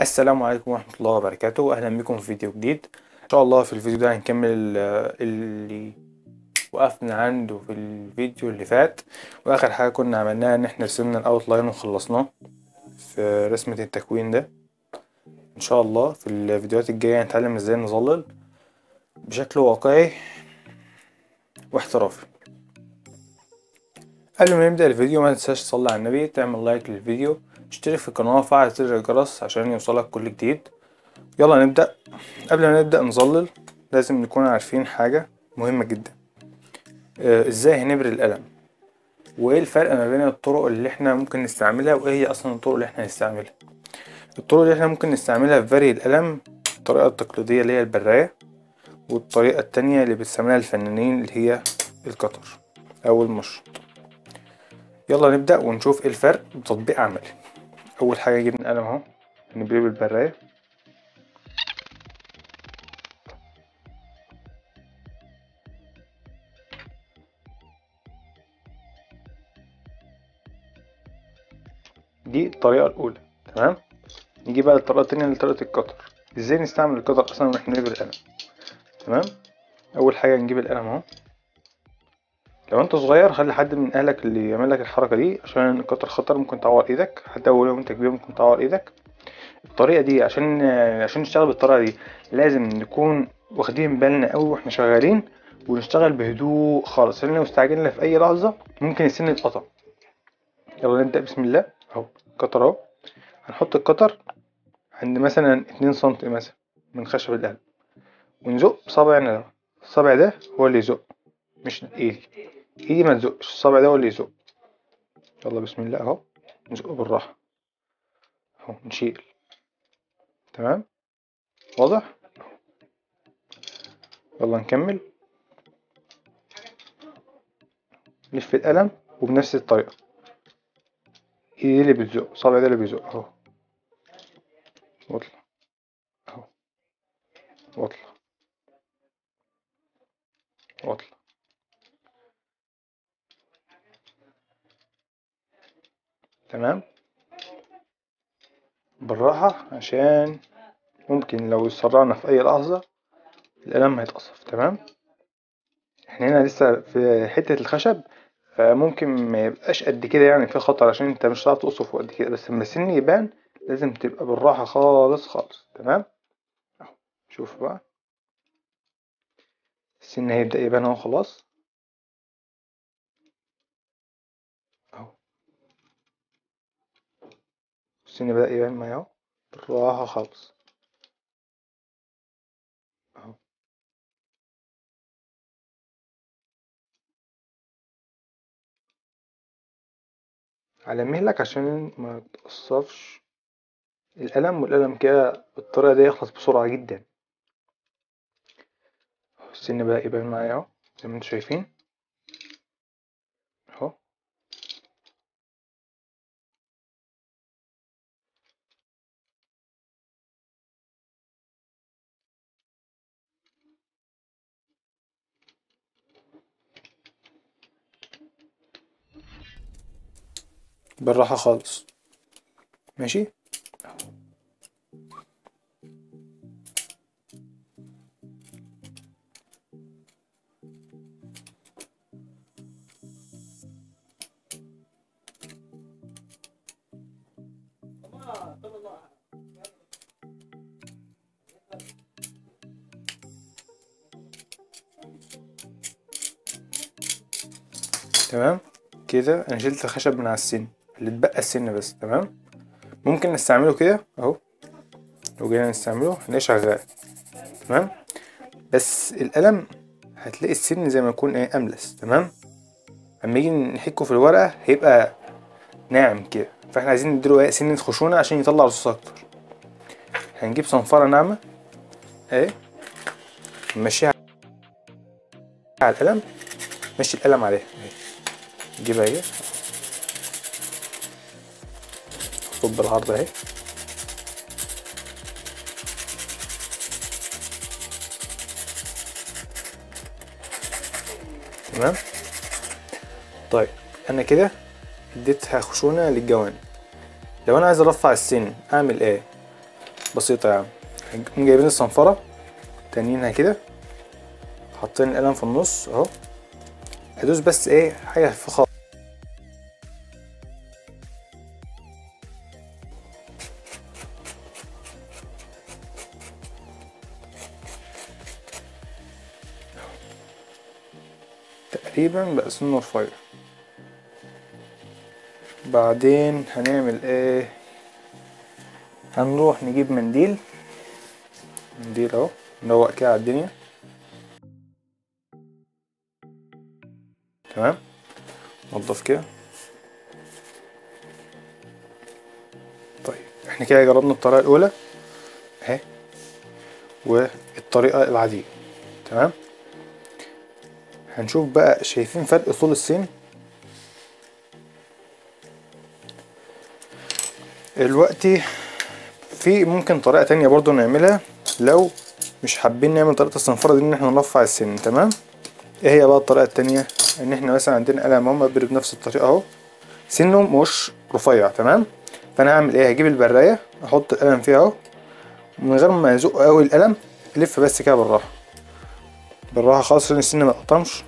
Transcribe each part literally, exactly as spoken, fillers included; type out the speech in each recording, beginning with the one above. السلام عليكم ورحمة الله وبركاته. أهلا بكم في فيديو جديد. إن شاء الله في الفيديو ده هنكمل اللي وقفنا عنده في الفيديو اللي فات، وآخر حاجة كنا عملناها إن احنا رسمنا الأوت لاين وخلصناه في رسمة التكوين ده. إن شاء الله في الفيديوهات الجاية هنتعلم إزاي نظلل بشكل واقعي واحترافي. قبل ما نبدأ الفيديو ما تنساش تصلي على النبي، تعمل لايك للفيديو، اشترك في القناة، فعل زر الجرس عشان يوصلك كل جديد. يلا نبدأ. قبل ما نبدأ نظلل لازم نكون عارفين حاجة مهمة جدا، اه ازاي هنبري القلم، وايه الفرق ما بين الطرق اللي احنا ممكن نستعملها، وايه هي اصلا الطرق اللي احنا هنستعملها. الطرق اللي احنا ممكن نستعملها في بري القلم الطريقة التقليدية اللي هي البراية، والطريقة التانية اللي بيستعملها الفنانين اللي هي القطر او المشط. يلا نبدأ ونشوف ايه الفرق بتطبيق عملي. اول حاجة جبنا القلم اهو، نبريه بالبراية. دي الطريقة الاولى، تمام. نيجي بقى للطريقة التانية اللي طريقة القطر. ازاي نستعمل القطر اصلا واحنا بنبري القلم؟ تمام. اول حاجة نجيب القلم اهو، لو انت صغير خلي حد من اهلك اللي يعمل لك الحركه دي عشان القطر خطر، ممكن تعور ايدك، حتى لو انت كبير ممكن تعور ايدك. الطريقه دي عشان عشان نشتغل بالطريقه دي لازم نكون واخدين بالنا قوي واحنا شغالين، ونشتغل بهدوء خالص، لان لو استعجلنا في اي لحظه ممكن السن يتقطع. يلا نبدا. بسم الله اهو القطر اهو، هنحط القطر عند مثلا اتنين سنتي مثلا من خشب القلم، ونزق صابعنا ده، الصابع ده هو اللي يزق مش ايدي، ايدي ما تزقش، الصابع ده هو اللي يزق. يلا بسم الله اهو، نزقه بالراحه اهو، نشيل. تمام، واضح. يلا نكمل نلف القلم وبنفس الطريقه، ايدي اللي بتزق، الصابع ده اللي بيزق اهو، واطلع اهو، واطلع واطلع تمام بالراحة، عشان ممكن لو اتسرعنا في اي لحظة القلم هيتقصف. تمام، احنا هنا لسه في حتة الخشب، فممكن ما يبقاش قد كده يعني في خطر، عشان انت مش هتعرف تقصف قد كده، بس لما السن يبان لازم تبقى بالراحة خالص خالص. تمام اهو، شوف بقى السن هيبدأ يبان اهو، خلاص السن بدأ يبان معايا اهو، بالراحة خالص اهو. على مهلك عشان ما تقصفش القلم، والقلم كده بالطريقة دي يخلص بسرعة جدا. السن بدأ يبان معايا اهو زي ما انتوا شايفين اهو. بالراحة خالص، ماشي. تمام كده انا شلت الخشب من على السن، اللي اتبقى السن بس. تمام، ممكن نستعمله كده اهو، لو جينا نستعمله هنلاقيه شغال. تمام، بس القلم هتلاقي السن زي ما يكون ايه، املس. تمام، اما يجي نحكه في الورقه هيبقى ناعم كده، فاحنا عايزين نديله ايه، سنه خشونه عشان يطلع رصاص اكتر. هنجيب صنفره ناعمه اهي، نمشيها على القلم، نمشي القلم عليها اهي، نجيبها اهي صب العرض اهي، تمام. طيب انا كده اديتها خشونة للجوانب. لو انا عايز ارفع السن اعمل ايه؟ بسيطه يعني. هنقوم جايبين الصنفره تانيينها كده، حاطين القلم في النص اهو، هدوس بس ايه حاجه في خط تقريبا بقى سنه رفيع. بعدين هنعمل ايه؟ هنروح نجيب منديل، منديل اهو، نروق كده على الدنيا تمام، نضف كده. طيب احنا كده جربنا الطريقه الاولى اهي والطريقه العاديه تمام. هنشوف بقى شايفين فرق طول السين. دلوقتي في ممكن طريقه تانية برضو نعملها لو مش حابين نعمل طريقه الصنفره دي ان احنا نرفع السن تمام. ايه هي بقى الطريقه التانية؟ ان احنا مثلا عندنا قلم اهو مبرد بنفس الطريقه اهو، سنه مش رفيع تمام. فانا هعمل ايه؟ هجيب البرايه احط القلم فيها اهو من غير ما يزق قوي القلم، الف بس كده بالراحه بالراحه خالص عشان السن ما يتقطمش،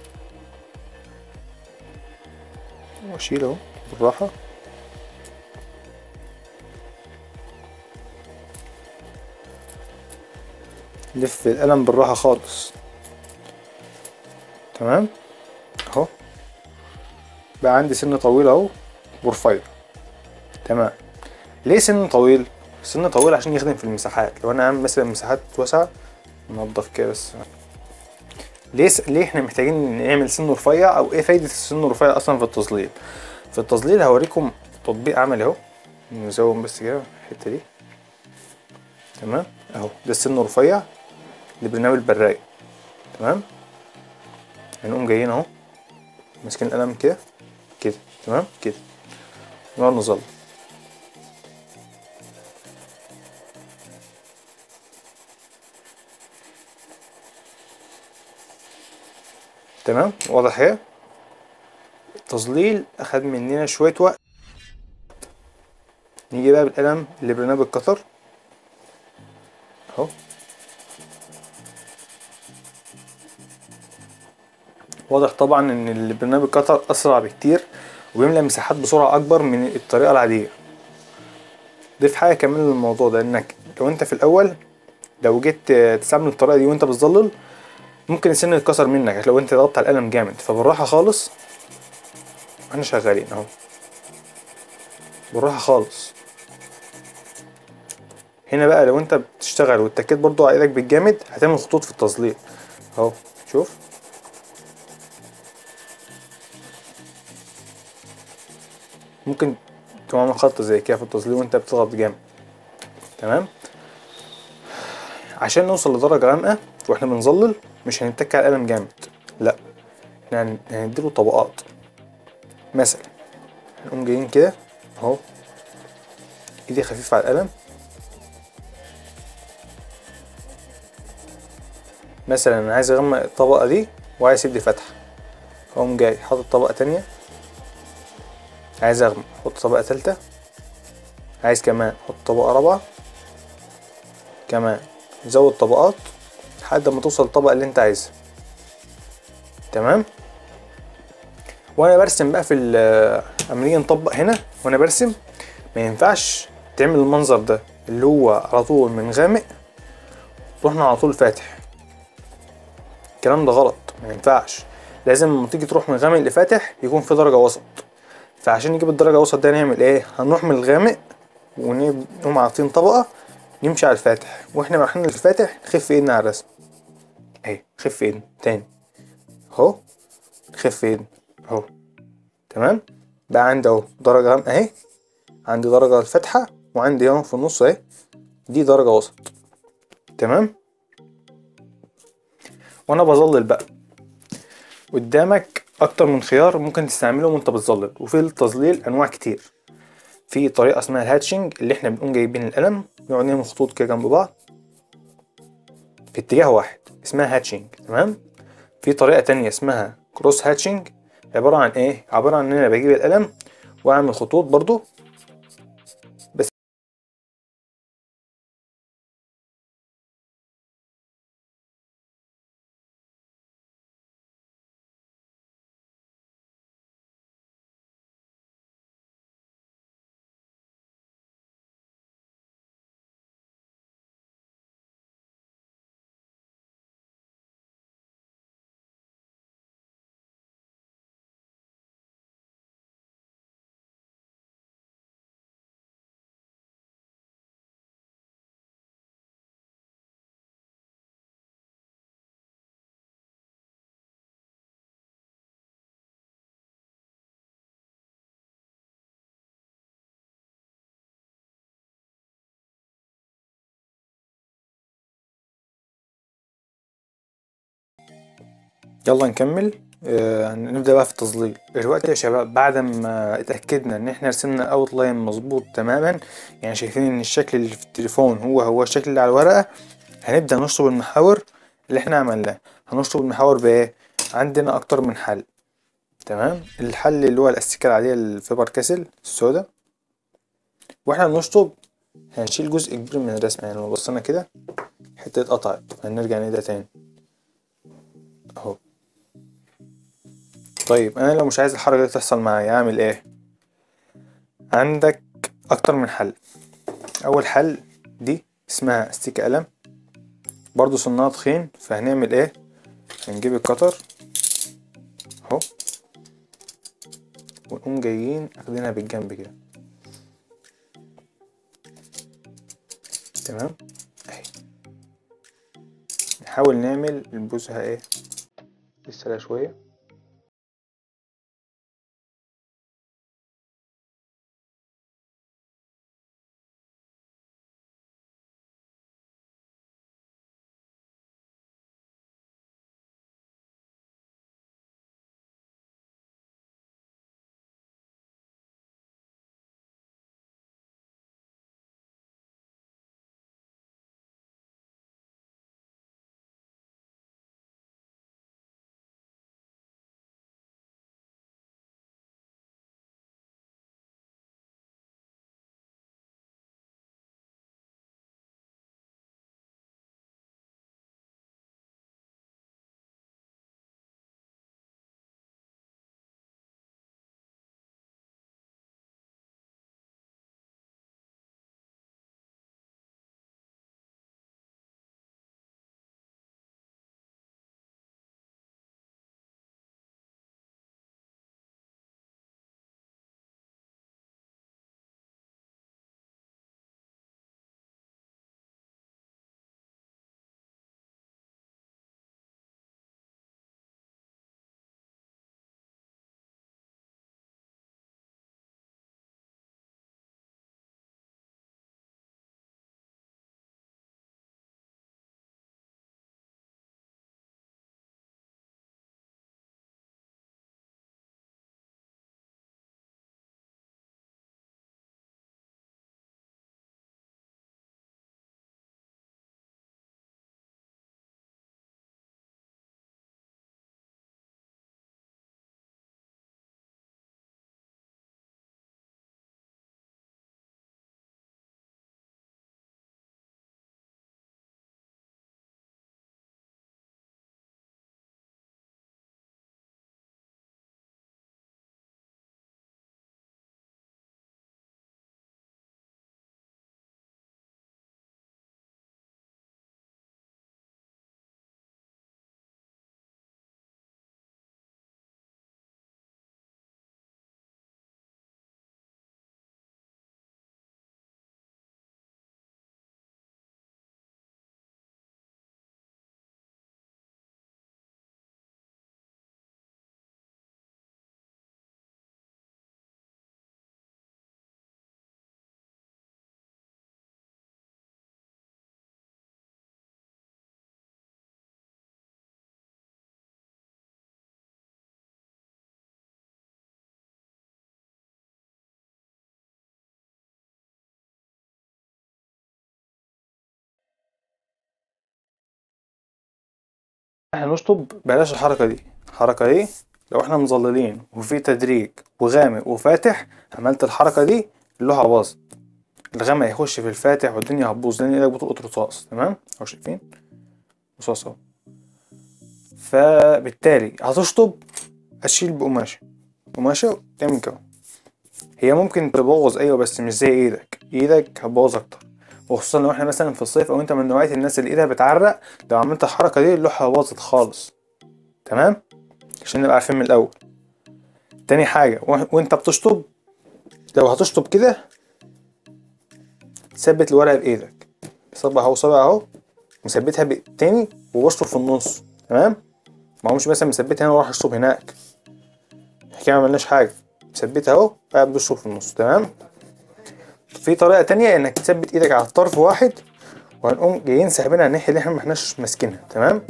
واشيل اهو بالراحه. لف القلم بالراحه خالص تمام اهو، بقى عندي سن طويل اهو ورفيع تمام. ليه سن طويل؟ سن طويل عشان يخدم في المساحات، لو انا عامل مثلا مساحات واسعه ننضف كده بس. ليه س... ليه احنا محتاجين نعمل سن رفيع او ايه فايده السن الرفيع اصلا في التظليل؟ في التظليل هوريكم تطبيق عملي اهو، نزوم بس كده الحته دي تمام اهو. ده السن الرفيع لبرنامج البرايه تمام. هنقوم جايين اهو ماسكين القلم كده كده تمام كده، نقعد نظلل تمام. واضح اهي التظليل اخد مننا شويه وقت. نيجي بقى بالقلم اللي برنامج الكتر اهو، واضح طبعا ان البرنامج القطر اسرع بكتير وبيملى مساحات بسرعه اكبر من الطريقه العاديه. ضيف حاجه كمان للموضوع ده، انك لو انت في الاول لو جيت تستعمل الطريقه دي وانت بتظلل ممكن السن يتكسر منك لو انت ضغطت على القلم جامد، فبالراحه خالص احنا شغالين اهو بالراحه خالص. هنا بقى لو انت بتشتغل واتكيت برضو على ايدك بالجامد هتعمل خطوط في التظليل اهو، شوف ممكن تعمل خط زي كده في التظليل وانت بتضغط جامد تمام. عشان نوصل لدرجه غامقه واحنا بنظلل مش هنتك على القلم جامد، لا احنا هنديله طبقات. مثلا هنقوم جايين كده اهو، ايدي خفيفه على القلم، مثلا انا عايز اغمق الطبقه دي وعايز ادي فتحه، اقوم جاي حاطط طبقه تانية، عايز اغمق احط طبقه ثالثه، عايز كمان احط طبقه رابعه، كمان زود طبقات لحد ما توصل للطبقه اللي انت عايزها تمام. وانا برسم بقى في الامريكي نطبق هنا، وانا برسم ما ينفعش تعمل المنظر ده اللي هو على طول من غامق رحنا على طول فاتح، الكلام ده غلط ما ينفعش. لازم لما تيجي تروح من غامق لفاتح يكون في درجه وسط، فعشان نجيب الدرجه الوسط ده هنعمل ايه؟ هنروح من الغامق ونقوم عاطين طبقه نمشي على الفاتح، واحنا رايحين للفاتح نخف ايدنا على الرسم اهي، نخف ايدنا تاني اهو، نخف ايدنا اهو تمام. بقى عندي اهو درجه غامقه اهي، عندي درجه الفاتحه، وعندي اهو في النص اهي دي درجه وسط تمام. وانا بظلل بقى قدامك اكتر من خيار ممكن تستعمله وانت بتظلل، وفي التظليل انواع كتير. في طريقه اسمها الهاتشنج اللي احنا بنقوم جايبين القلم نقعد نعمل خطوط كده جنب بعض في اتجاه واحد، اسمها هاتشنج تمام. في طريقه تانية اسمها كروس هاتشنج، عباره عن ايه؟ عباره عن ان انا بجيب القلم واعمل خطوط برضو بس يلا نكمل. آه نبدأ بقى في التظليل دلوقتي يا شباب. بعد ما اتأكدنا ان احنا رسمنا اوت لاين مظبوط تماما، يعني شايفين ان الشكل اللي في التليفون هو هو الشكل اللي على الورقة، هنبدأ نشطب المحاور اللي احنا عملناه. هنشطب المحاور بايه؟ عندنا اكتر من حل تمام. الحل اللي هو الاستيكة العادية الفيبر كاسل السوداء، واحنا بنشطب هنشيل جزء كبير من الرسمة. يعني لو بصينا كده حتة اتقطعت هنرجع نبدأ تاني اهو. طيب انا لو مش عايز الحركة دي تحصل معايا اعمل ايه؟ عندك اكتر من حل. اول حل دي اسمها استيكة قلم، برضو صناعة تخين، فهنعمل ايه؟ هنجيب القطر اهو ونقوم جايين اخدينها بالجنب كده تمام اهي. نحاول نعمل نبوسها ايه لسه لها شوية. احنا نشطب بلاش الحركة دي. الحركة دي لو احنا مظللين وفي تدريج وغامق وفاتح، عملت الحركة دي اللوحة باظت، الغامق هيخش في الفاتح والدنيا هتبوظ، لان ايدك بتلقط رصاص تمام اهو، شايفين رصاص اهو. فبالتالي هتشطب هتشيل بقماشة قماشة تعمل كده. هي ممكن تبوظ ايوه بس مش زي ايدك، ايدك هتبوظ اكتر، وخصوصا لو احنا مثلا في الصيف او انت من نوعية الناس اللي ايدها بتعرق، لو عملت الحركة دي اللوحة باظت خالص تمام، عشان نبقى عارفين من الاول. تاني حاجة وانت بتشطب لو هتشطب كده ثبت الورقة بايدك، صبع اهو صبع اهو مثبتها بالتاني وبشطب في النص تمام. ما هوش مثلا مثبتها هنا وراح اشطب هناك، احنا ما عملناش حاجة، مثبتها اهو قاعد بشطب في النص تمام. في طريقة تانية انك تثبت ايدك على الطرف واحد وهنقوم جايين ساحبينها الناحية اللي احنا ما احناش ماسكينها تمام.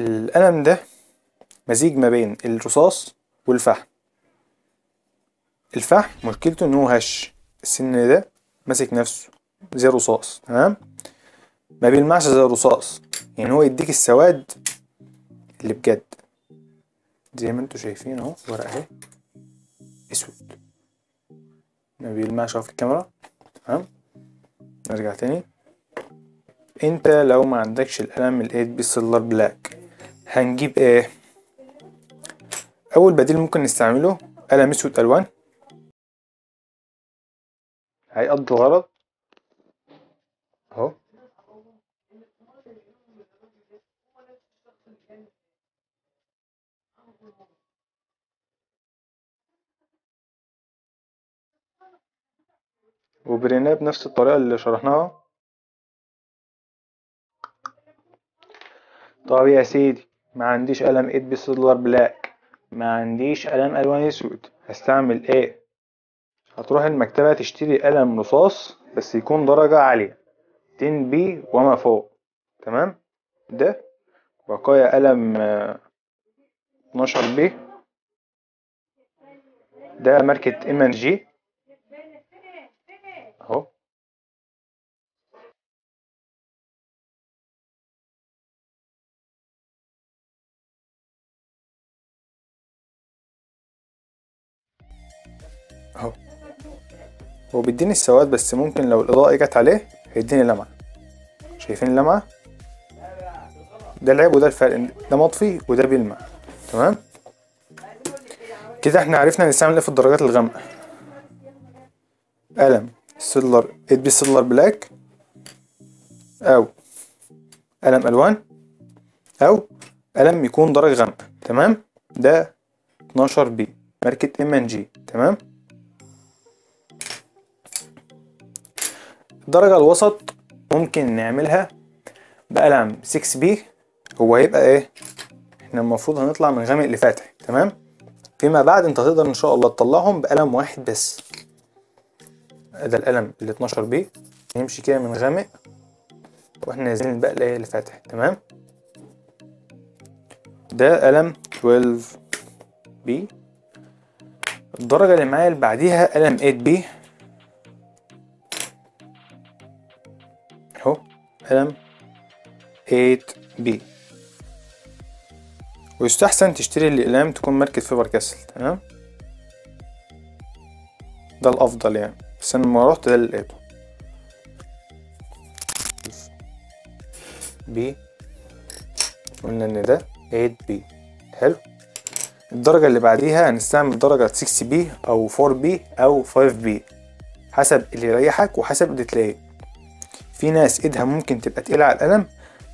القلم ده مزيج ما بين الرصاص والفحم. الفحم مشكلته ان هو هش، السن ده ماسك نفسه زي الرصاص، تمام؟ ما بيلمعش زي الرصاص، يعني هو يديك السواد اللي بجد زي ما انتوا شايفين اهو، ورق اهي اسود ما بيلمعش اهو في الكاميرا، تمام؟ نرجع تاني. انت لو ما عندكش القلم ال ثمانية بي سيلر بلاك هنجيب ايه؟ اول بديل ممكن نستعمله قلم اسود الوان، هيقضي الغرض اهو، وبريناه بنفس الطريقة اللي شرحناها. طب يا سيدي ما عنديش قلم ثمانية بي سيلر بلاك، ما عنديش قلم الوان اسود، هستعمل ايه؟ هتروح المكتبة تشتري قلم رصاص بس يكون درجة عالية عشرة بي وما فوق، تمام؟ ده بقايا قلم اتناشر بي، ده ماركة ام ان جي اهو، اهو هو بيديني السواد، بس ممكن لو الاضاءة جت عليه هيديني لمعة. شايفين اللمعة؟ ده العيب وده الفرق، ده مطفي وده بيلمع، تمام؟ كده احنا عرفنا نستعمل ايه في الدرجات الغامقة. قلم سيلر ثمانية بي سيلر بلاك او قلم الوان او قلم يكون درجة غامقة، تمام؟ ده اتناشر بي ماركة ام ان جي، تمام؟ الدرجة الوسط ممكن نعملها بقلم ستة بي، هو هيبقى ايه؟ احنا المفروض هنطلع من غامق لفاتح، تمام؟ فيما بعد انت هتقدر ان شاء الله تطلعهم بقلم واحد بس. ده القلم ال اتناشر بي يمشي كده من غامق واحنا نازلين بقى لايه؟ لفاتح، تمام؟ ده قلم اتناشر بي. الدرجة اللي معايا اللي بعديها قلم ثمانية بي اهو، قلم ثمانية بي، ويستحسن تشتري الأقلام تكون ماركة فيبر كاسل، تمام؟ ده الأفضل يعني، بس أنا لما روحت ده اللي لقيته بي، قلنا إن ده ثمانية بي، حلو؟ الدرجة اللي بعديها هنستعمل درجة ستة بي أو أربعة بي أو خمسة بي حسب اللي يريحك وحسب اللي تلاقيه. في ناس ايدها ممكن تبقى تقيلة على القلم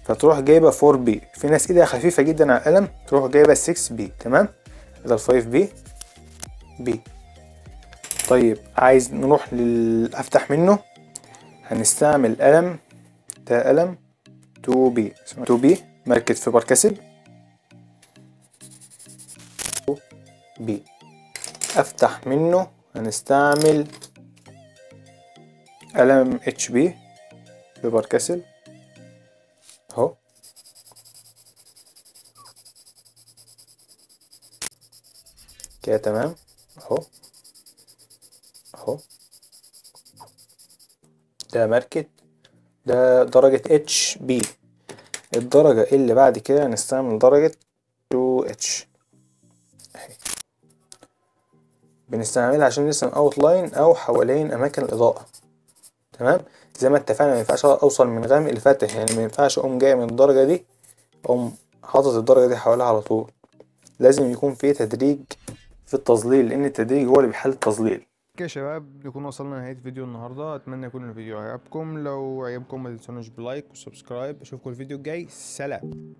فتروح جايبة أربعة بي، في ناس ايدها خفيفة جدا على القلم تروح جايبة ستة بي، تمام؟ ده ال خمسة بي بي. طيب عايز نروح لل افتح منه، هنستعمل قلم، ده قلم اتنين بي، اتنين بي ماركة فيبر كاسل بي، افتح منه هنستعمل قلم اتش بي فيبر كاسل اهو، كده تمام اهو اهو، ده ماركة، ده درجة اتش بي. الدرجة اللي بعد كده هنستعمل درجة اتنين اتش اهي، بنستعملها عشان نرسم اوت لاين او حوالين اماكن الاضاءة، تمام؟ زي ما اتفقنا مينفعش اوصل من غامق لفاتح، يعني مينفعش اقوم جاي من الدرجة دي اقوم حاطط الدرجة دي حواليها على طول، لازم يكون في تدريج في التظليل لان التدريج هو اللي بيحل التظليل. كده يا شباب نكون وصلنا لنهاية فيديو النهاردة، اتمنى يكون الفيديو عجبكم، لو عجبكم ما تنسوناش بلايك وسبسكرايب، اشوفكم الفيديو الجاي، سلام.